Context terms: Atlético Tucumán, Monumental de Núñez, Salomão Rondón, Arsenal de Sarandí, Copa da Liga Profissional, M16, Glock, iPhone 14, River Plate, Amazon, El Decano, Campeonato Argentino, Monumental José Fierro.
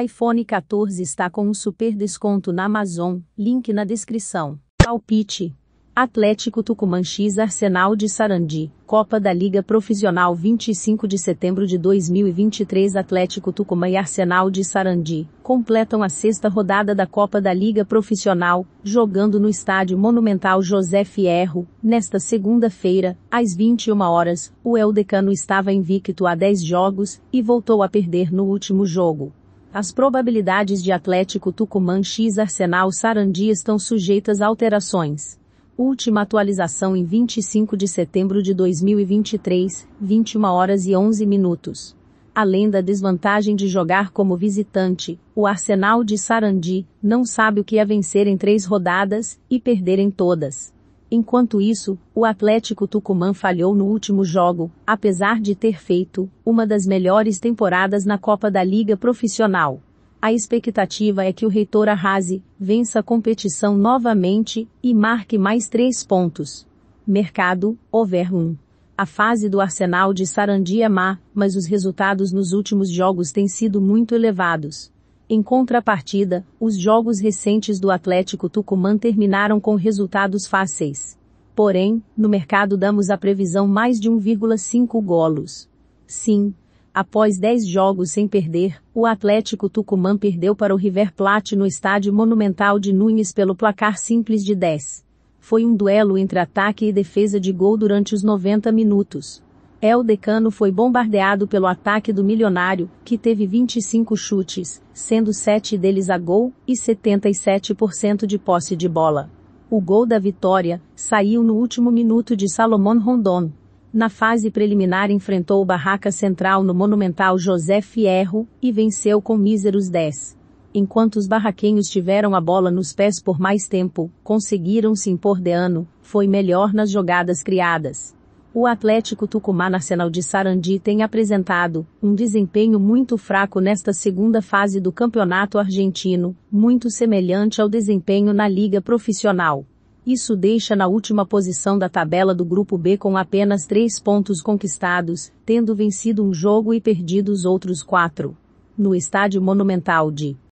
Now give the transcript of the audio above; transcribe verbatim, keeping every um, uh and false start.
iPhone quatorze está com um super desconto na Amazon, link na descrição. Palpite: Atlético Tucumán x Arsenal de Sarandí, Copa da Liga Profissional vinte e cinco de setembro de dois mil e vinte e três. Atlético Tucumán e Arsenal de Sarandí completam a sexta rodada da Copa da Liga Profissional, jogando no estádio Monumental José Fierro, nesta segunda-feira, às vinte e uma horas, o El Decano estava invicto há dez jogos, e voltou a perder no último jogo. As probabilidades de Atlético Tucumán x Arsenal Sarandí estão sujeitas a alterações. Última atualização em vinte e cinco de setembro de dois mil e vinte e três, vinte e uma horas e onze minutos. Além da desvantagem de jogar como visitante, o Arsenal de Sarandí não sabe o que é vencer em três rodadas e perder em todas. Enquanto isso, o Atlético Tucumán falhou no último jogo, apesar de ter feito uma das melhores temporadas na Copa da Liga Profissional. A expectativa é que o reitor arrase, vença a competição novamente e marque mais três pontos. Mercado, over um. A fase do Arsenal de Sarandí é má, mas os resultados nos últimos jogos têm sido muito elevados. Em contrapartida, os jogos recentes do Atlético Tucumán terminaram com resultados fáceis. Porém, no mercado damos a previsão mais de um vírgula cinco golos. Sim. Após dez jogos sem perder, o Atlético Tucumán perdeu para o River Plate no estádio Monumental de Núñez pelo placar simples de dez. Foi um duelo entre ataque e defesa de gol durante os noventa minutos. El Decano foi bombardeado pelo ataque do milionário, que teve vinte e cinco chutes, sendo sete deles a gol, e setenta e sete por cento de posse de bola. O gol da vitória saiu no último minuto de Salomão Rondón. Na fase preliminar enfrentou o Barraca Central no Monumental José Fierro, e venceu com míseros dez. Enquanto os barraquenhos tiveram a bola nos pés por mais tempo, conseguiram se impor. Decano foi melhor nas jogadas criadas. O Atlético Tucumán Arsenal de Sarandí tem apresentado um desempenho muito fraco nesta segunda fase do Campeonato Argentino, muito semelhante ao desempenho na Liga Profissional. Isso deixa na última posição da tabela do Grupo B com apenas três pontos conquistados, tendo vencido um jogo e perdido os outros quatro. No estádio Monumental de